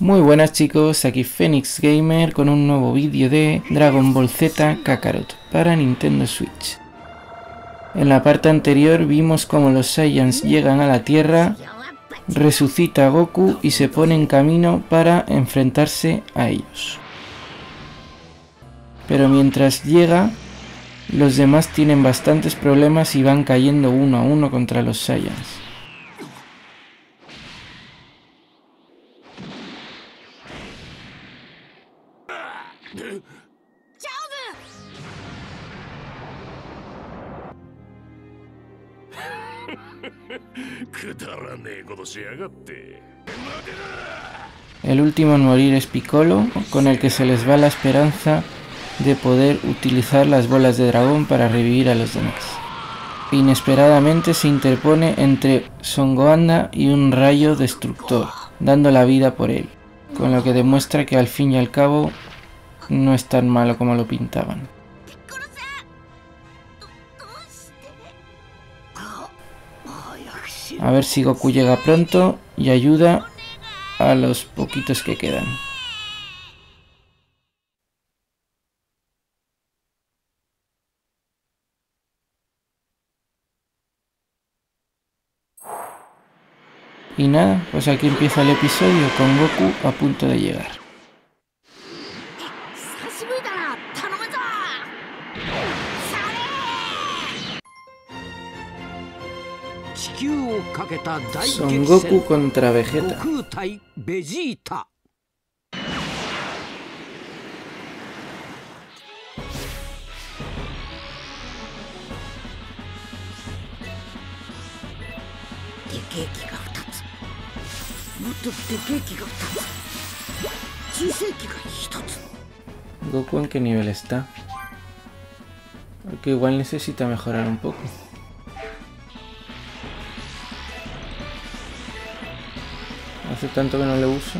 Muy buenas chicos, aquí Fenyx Gamer con un nuevo vídeo de Dragon Ball Z Kakarot para Nintendo Switch. En la parte anterior vimos cómo los Saiyans llegan a la Tierra, resucita a Goku y se pone en camino para enfrentarse a ellos. Pero mientras llega, los demás tienen bastantes problemas y van cayendo uno a uno contra los Saiyans. El último en morir es Piccolo, con el que se les va la esperanza de poder utilizar las bolas de dragón para revivir a los demás. Inesperadamente se interpone entre Son Gohan y un rayo destructor, dando la vida por él, con lo que demuestra que al fin y al cabo no es tan malo como lo pintaban. A ver si Goku llega pronto y ayuda a los poquitos que quedan. Y nada, pues aquí empieza el episodio con Goku a punto de llegar. Son Goku contra Vegeta. Goku, ¿en qué nivel está? Porque igual necesita mejorar un poco. Hace tanto que no le uso.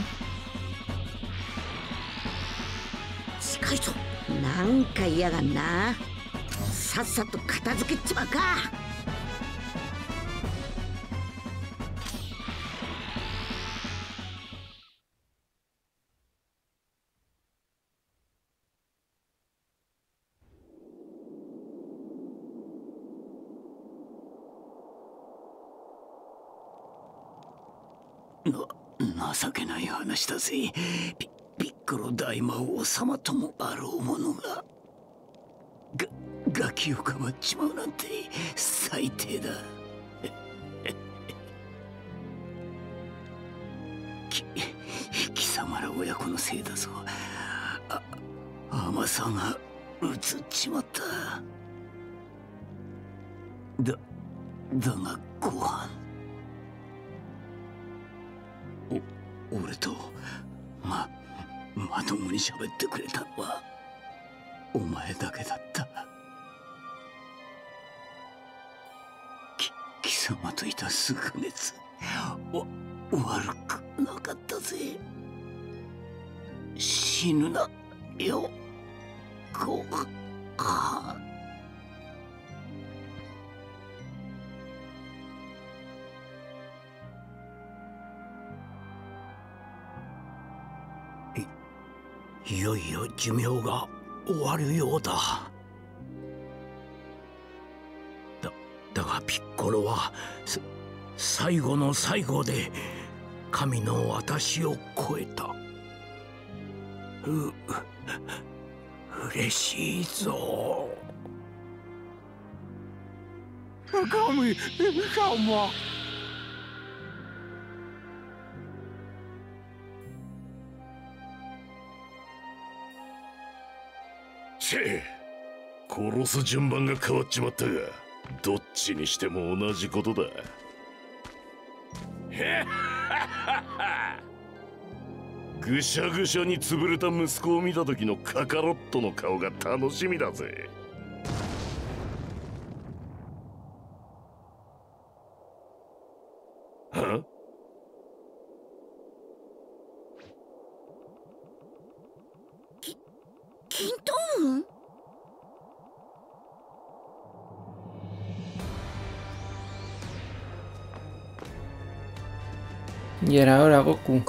Y era ahora Goku.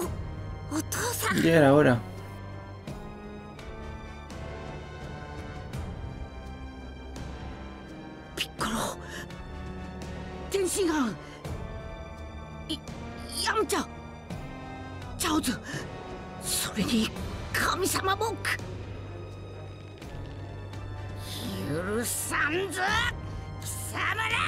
Ya era hora. Piccolo, Tenshinhan, Yamcha, Chaozu, sobre ni Kami-sama mo. Yurusanzu, Kisamura.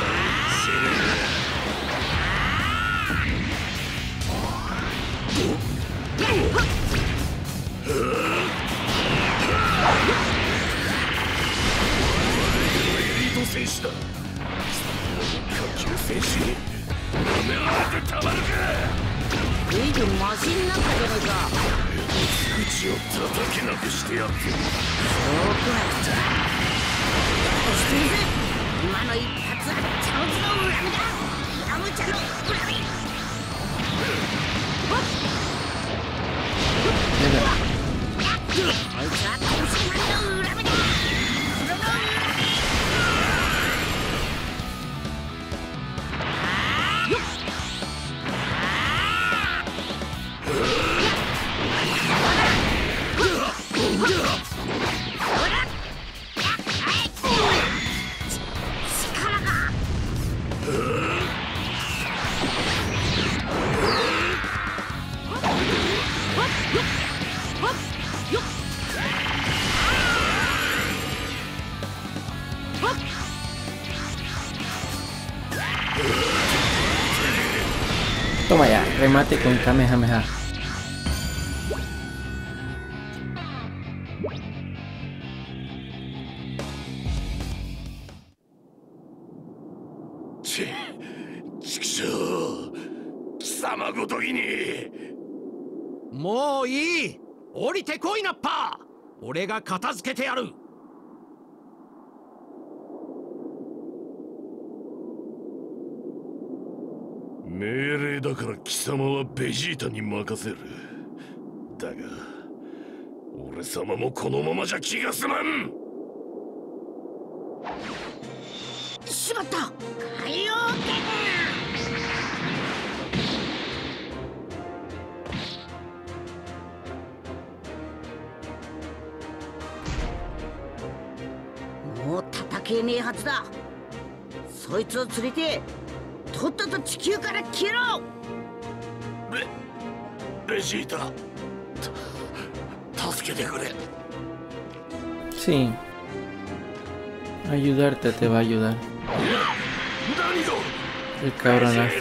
Toma ya, remate con Kamehameha. Sí, ayudarte te va a ayudar. El cabronazo.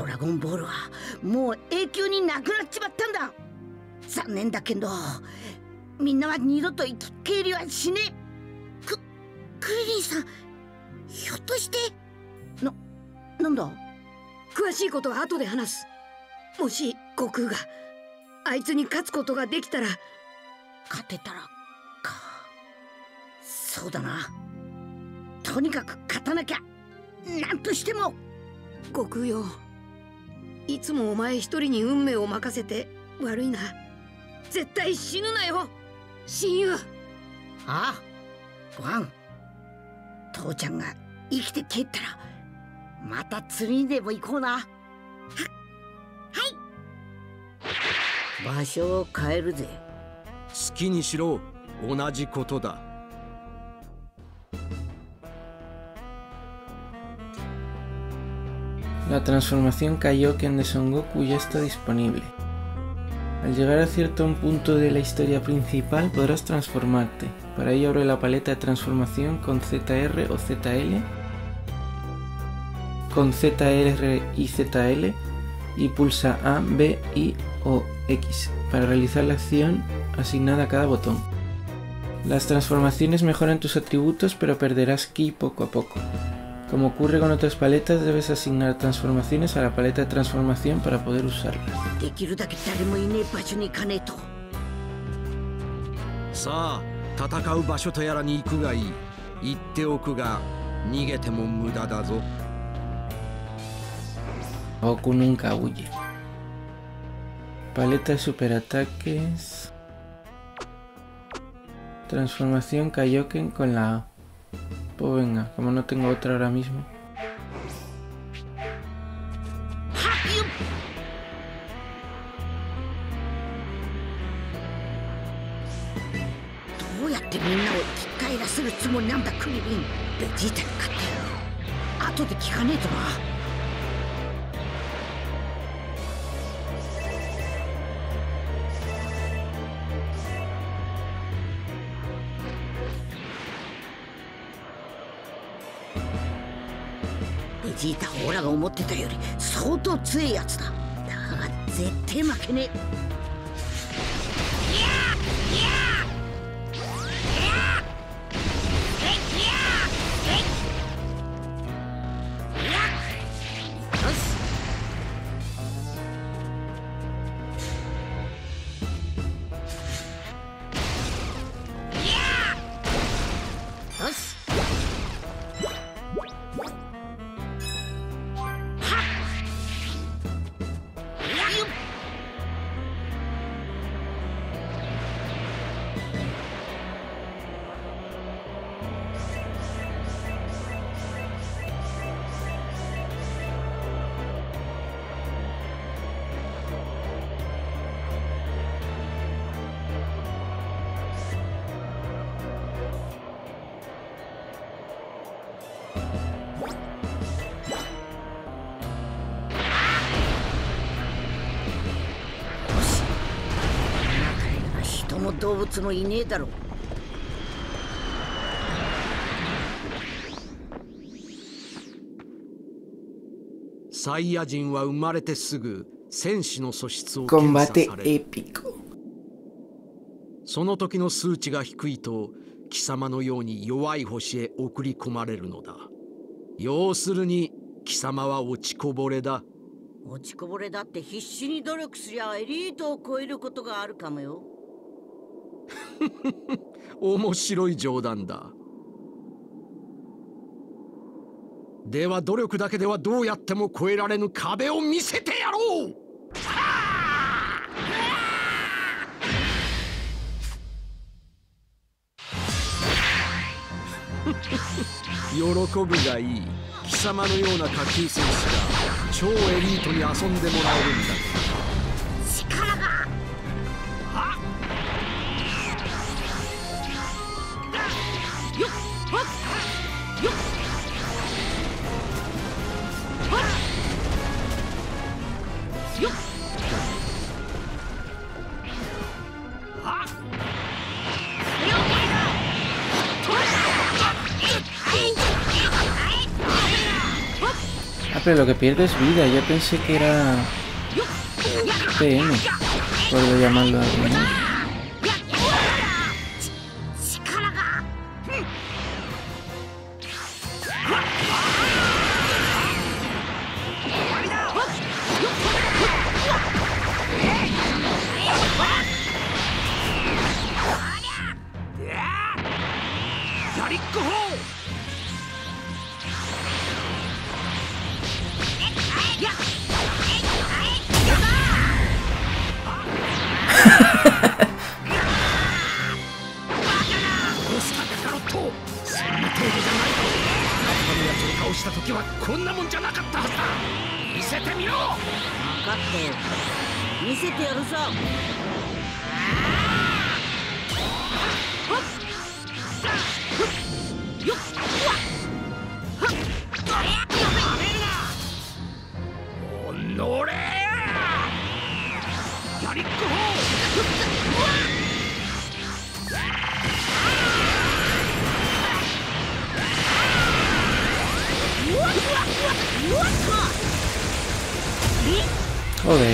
Dragon Ball はもう永久になくなっちまったんだ。残念だけど、みんなは二度と生き返りはしねえ。クリリンさん、ひょっとしてなんだ。詳しいことは後で話す。もし悟空があいつに勝つことができたら、勝てたらか。そうだな。とにかく勝たなきゃ。なんとしても。悟空よ。いつもお前一人に運命を任せて悪いな。絶対死ぬなよ、親友。ああ、ごはん。父ちゃんが生きて帰ったらまた釣りにでも行こうな。は、はい。場所を変えるぜ。好きにしろ、同じことだ。La transformación Kaioken de Son Goku ya está disponible. Al llegar a cierto punto de la historia principal podrás transformarte. Para ello abre la paleta de transformación con ZR o ZL, con ZR y ZL, y pulsa A, B, I o X para realizar la acción asignada a cada botón. Las transformaciones mejoran tus atributos, pero perderás ki poco a poco. Como ocurre con otras paletas, debes asignar transformaciones a la paleta de transformación para poder usarlas. Goku nunca huye. Paleta de superataques. Transformación Kaioken con la A. Pues venga, como no tengo otra ahora mismo. Combate épico. Pero lo que pierdo es vida, yo pensé que era PM, puedo llamarlo de alguna manera. せてみろ。分かってよ。見せてやるぞ。よっ。やめるな。おのれ。やりっこ。 Joder.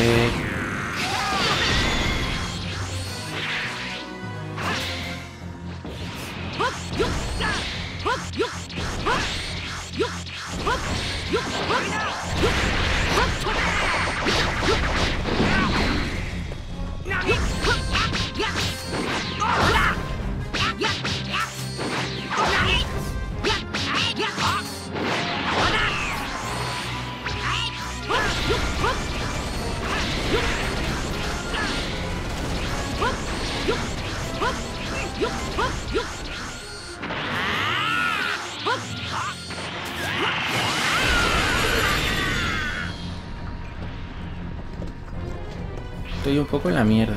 Estoy un poco en la mierda.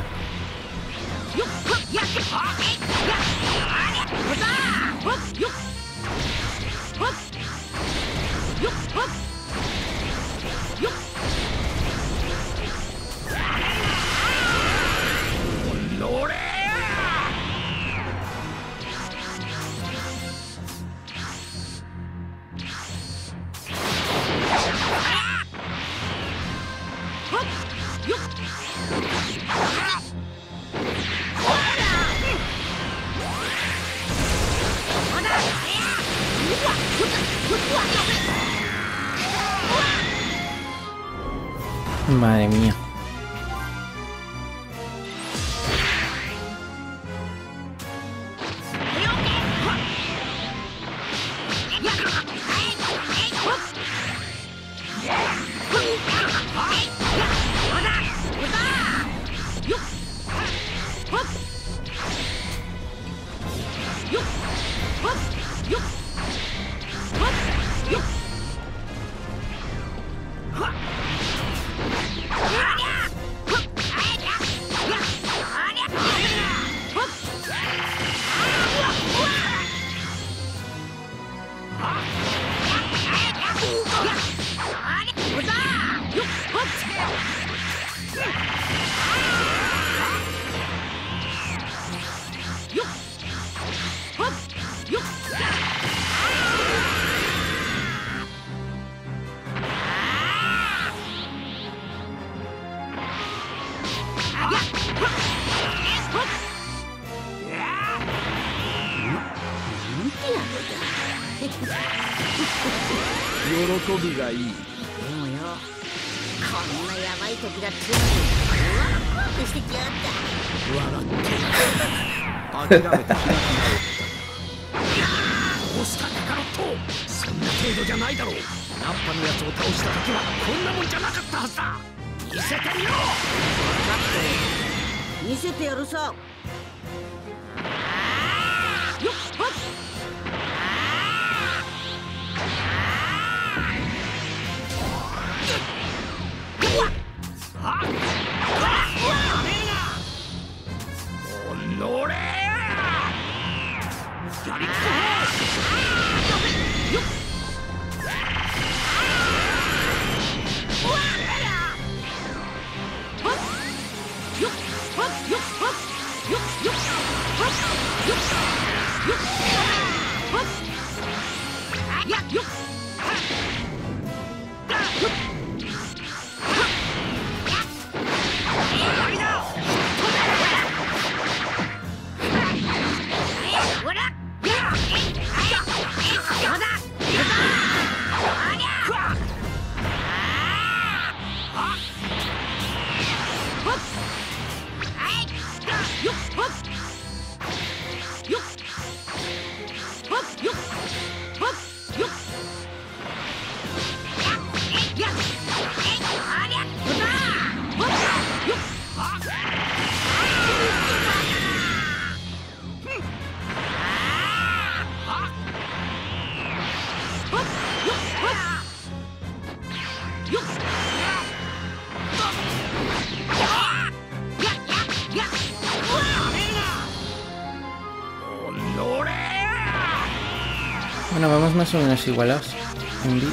Madre mía. Bueno, vamos más o menos igualados en vida.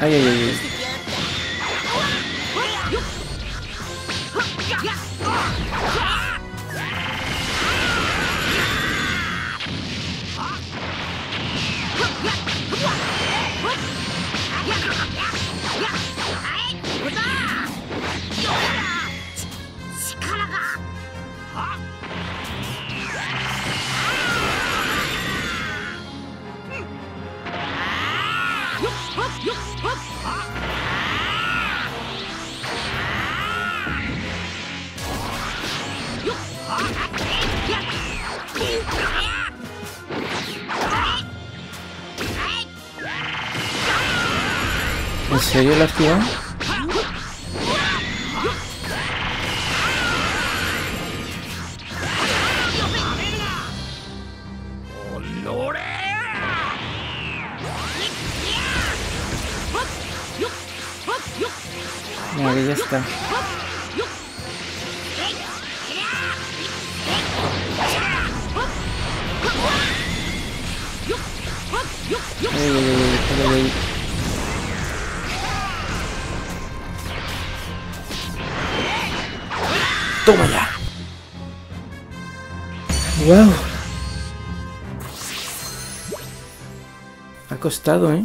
Ay, ay, ay. ¿En serio la activa? Vale, ya está. Ay. ¡Toma ya! ¡Wow! Ha costado, ¿eh?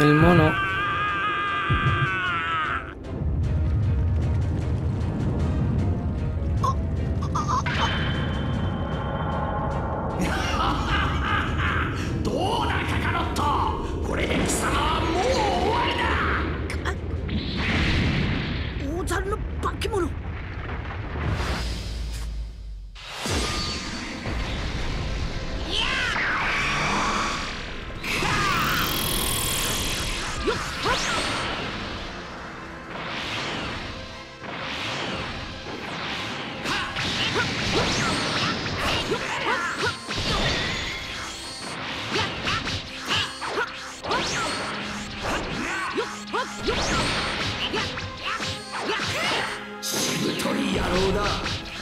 El mono.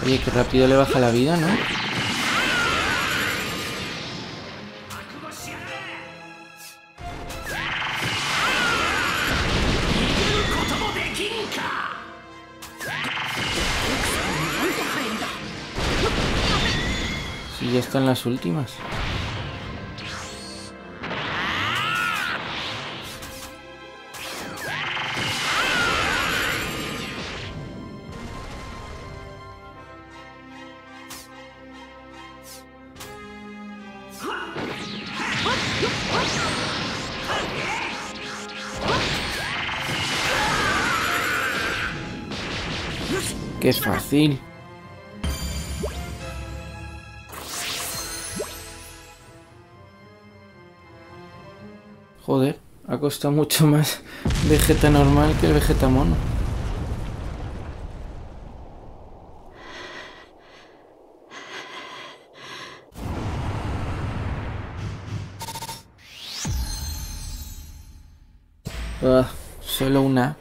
Oye, que rápido le baja la vida, ¿no? Sí, ya están las últimas. ¡Qué fácil! Joder, ha costado mucho más Vegeta normal que el Vegeta mono. Ugh, solo una.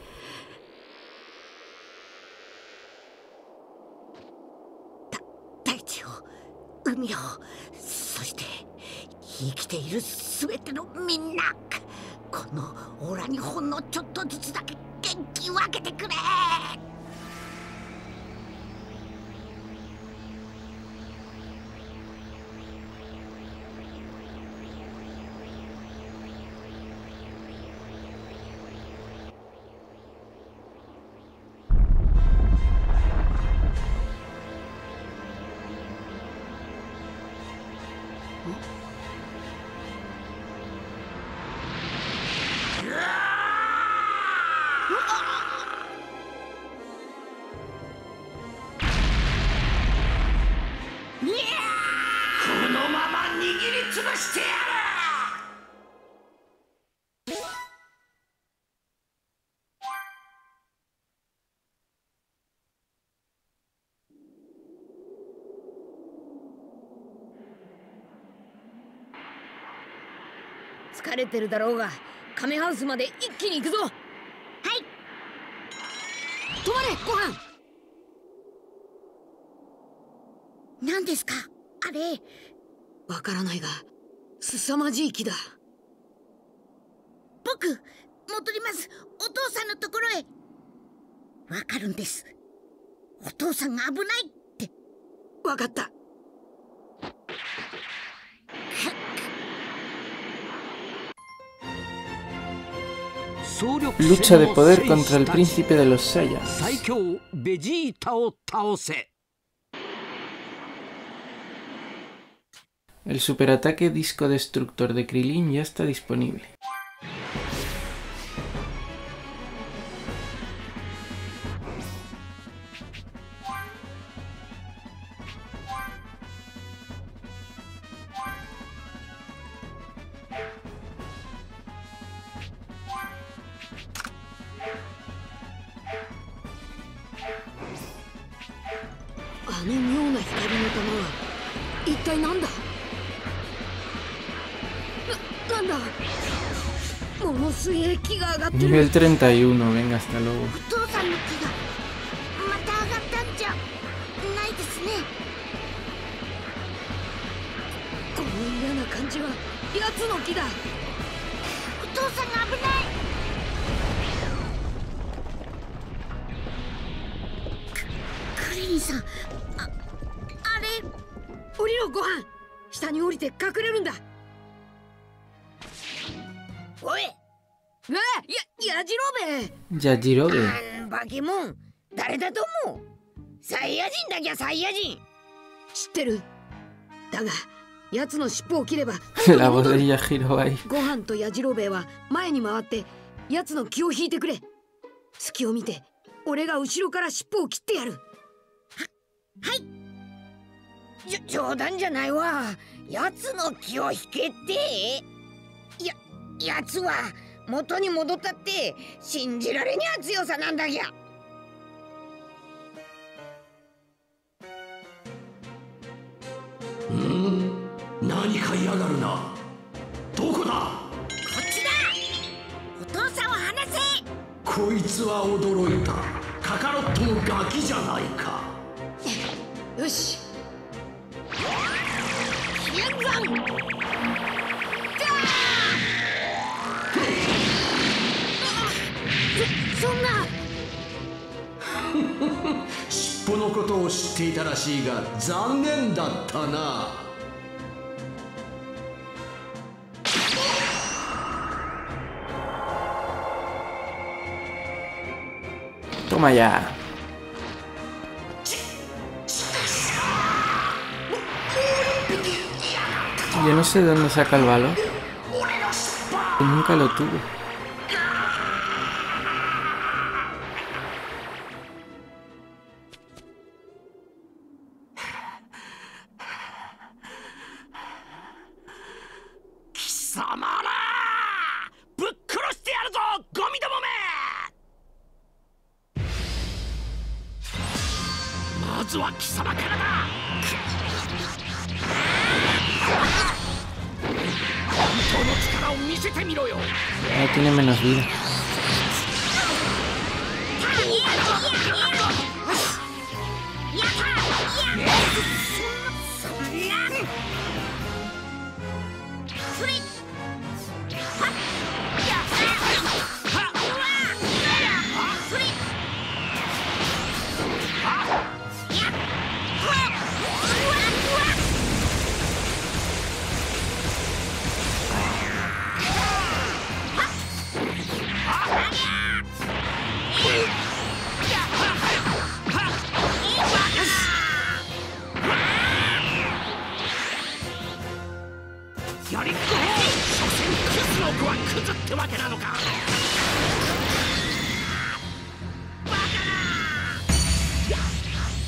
Wakata. Lucha de poder contra el príncipe de los Saiyans. El superataque Disco Destructor de Krilin ya está disponible. Nivel 31, venga, hasta luego. Yajirobe. La voz de Yajirobe ahí. Toma ya. Yo no sé de dónde saca el valor. Yo nunca lo tuve. Ah, tiene menos vida.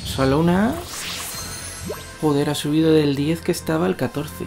Solo una. Joder, ha subido del 10 que estaba al 14.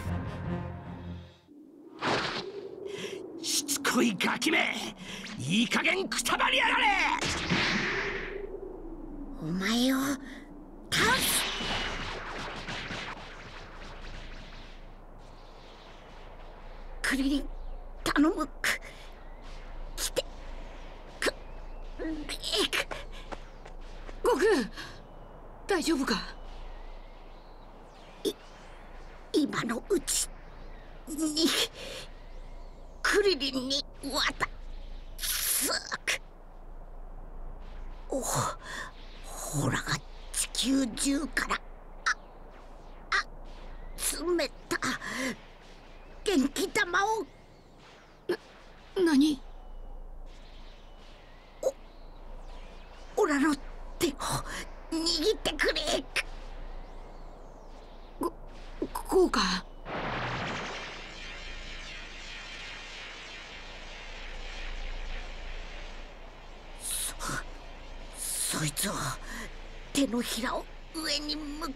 Kaito.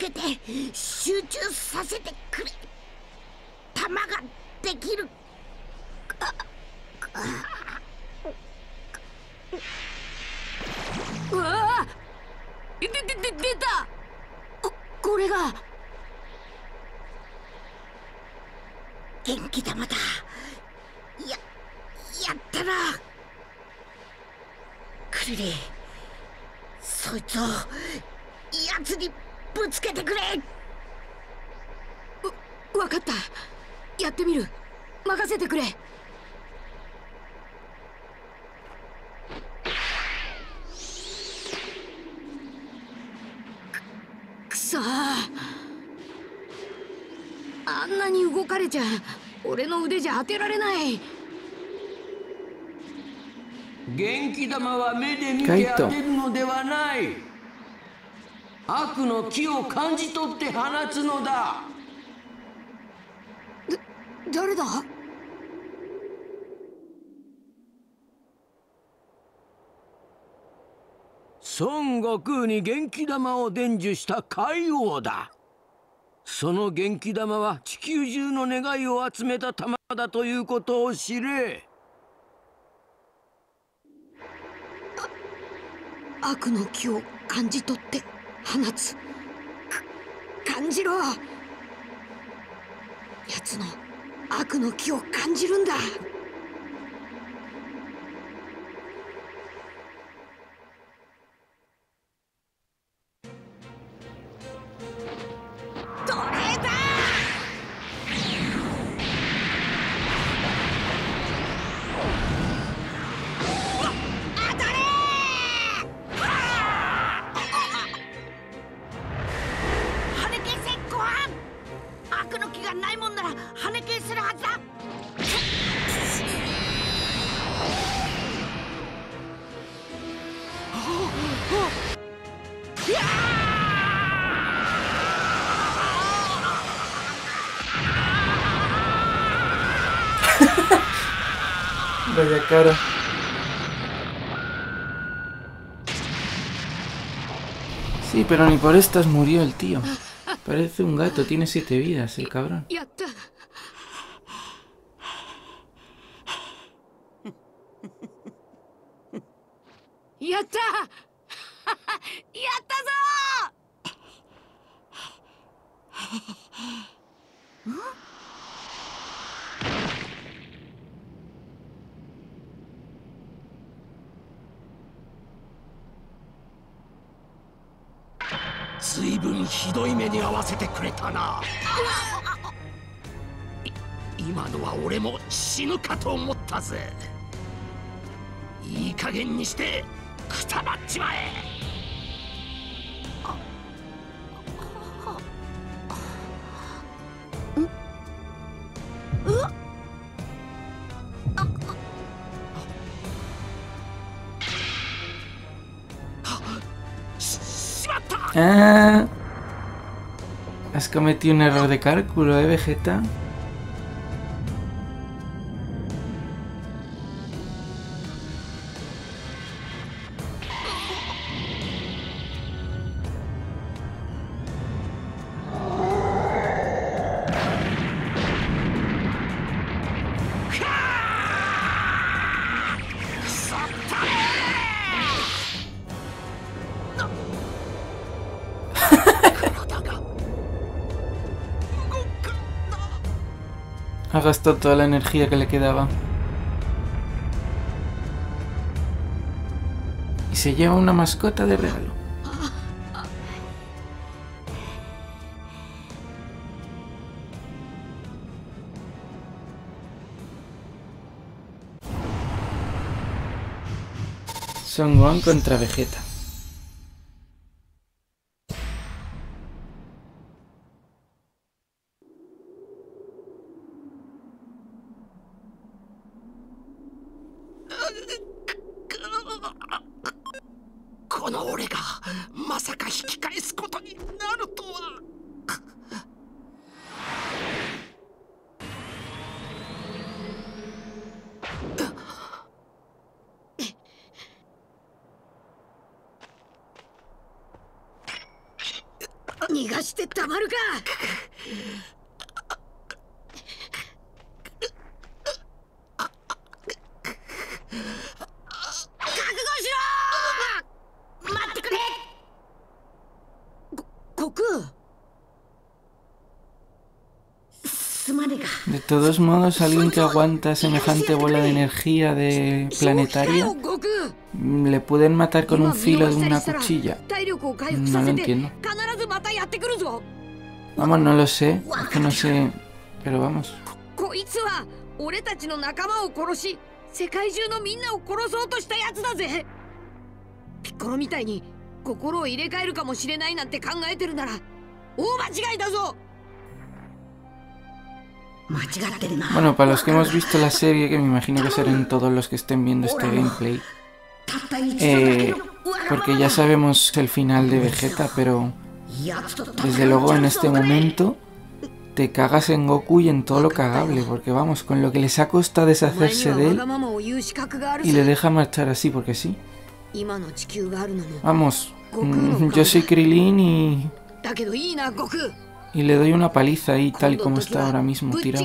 Son Goku ni Genki dama o denju shita Kaiō da. その元気玉は地球中の願いを集めた玉だということを知れ。悪の気を感じ取って放つ。感じろ。奴の悪の気を感じるんだ。Vaya cara. Sí, pero ni por estas murió el tío. Parece un gato, tiene 7 vidas el cabrón. ¡Yatta! ¡Yatta zo! ¡Suibun hidoi me ni awasete kureta na! ¡Ima no wa ore mo shinu ka to omotta ze! ¡Ii kagen ni shite kutabachimae! Ah, has cometido un error de cálculo, Vegeta. Ha gastado toda la energía que le quedaba. Y se lleva una mascota de regalo. Son Gohan contra Vegeta. De todos modos, alguien que aguanta semejante bola de energía de planetaria le pueden matar con un filo de una cuchilla. No lo entiendo. Vamos, no lo sé, es que no sé, pero vamos. Bueno, para los que hemos visto la serie, que me imagino que serán todos los que estén viendo este gameplay, porque ya sabemos el final de Vegeta, pero desde luego en este momento te cagas en Goku y en todo lo cagable, porque vamos, con lo que les ha costado deshacerse de él y le deja marchar así porque sí. Vamos, yo soy Krilin y le doy una paliza ahí tal y como está ahora mismo tirado.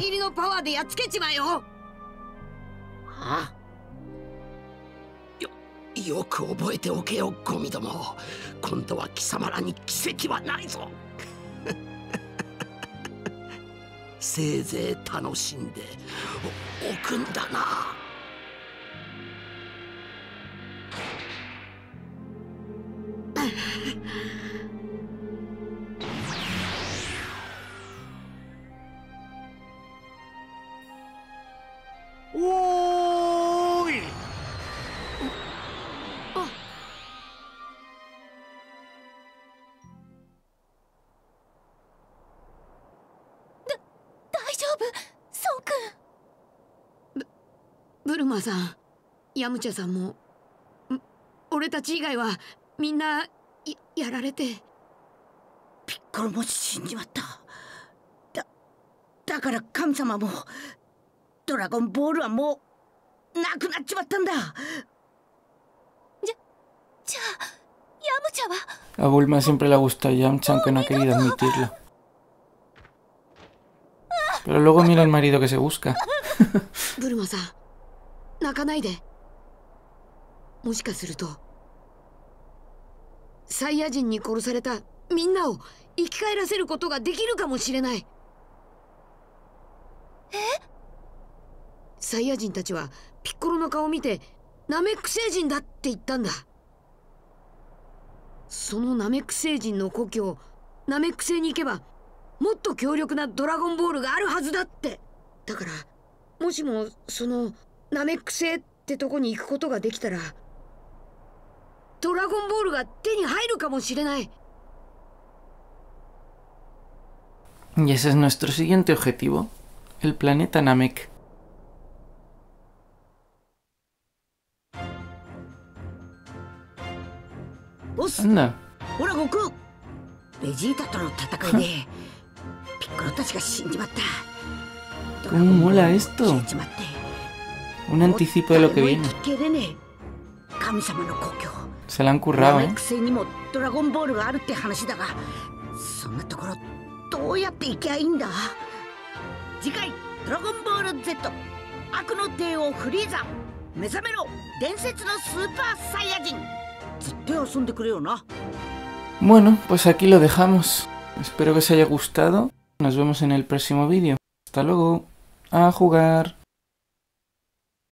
Bulma-san, Yamcha-san mo, oretachi igai wa minna yararete. Piccolo mo shinjimatta. Dakara kami-sama mo, Dragon Ball wa mo nakunachimatta nda. Ja, Yamcha wa. A Bulma siempre le ha gustado Yamcha, aunque no ha querido admitirlo. Pero luego mira al marido que se busca. Bulma-san. 泣かないで。もしかするとサイヤ人に殺されたみんなを生き返らせることができるかもしれない。え？サイヤ人たちはピッコロの顔を見てナメック星人だって言ったんだ。そのナメック星人の故郷ナメック星に行けばもっと強力なドラゴンボールがあるはずだって。だからもしもそのナメック星ってとこに行くことができたらドラゴンボールが手に入るかもしれない。 Y ese es nuestro siguiente objetivo, el planeta Namek. Anda. Hola Goku. Vegeta to no tatakai de Piccolo tachi ga shinjimatta. ¿Cómo mola esto? Un anticipo de lo que viene. Se la han currado, ¿eh? Bueno, pues aquí lo dejamos. Espero que os haya gustado. Nos vemos en el próximo vídeo. Hasta luego. A jugar.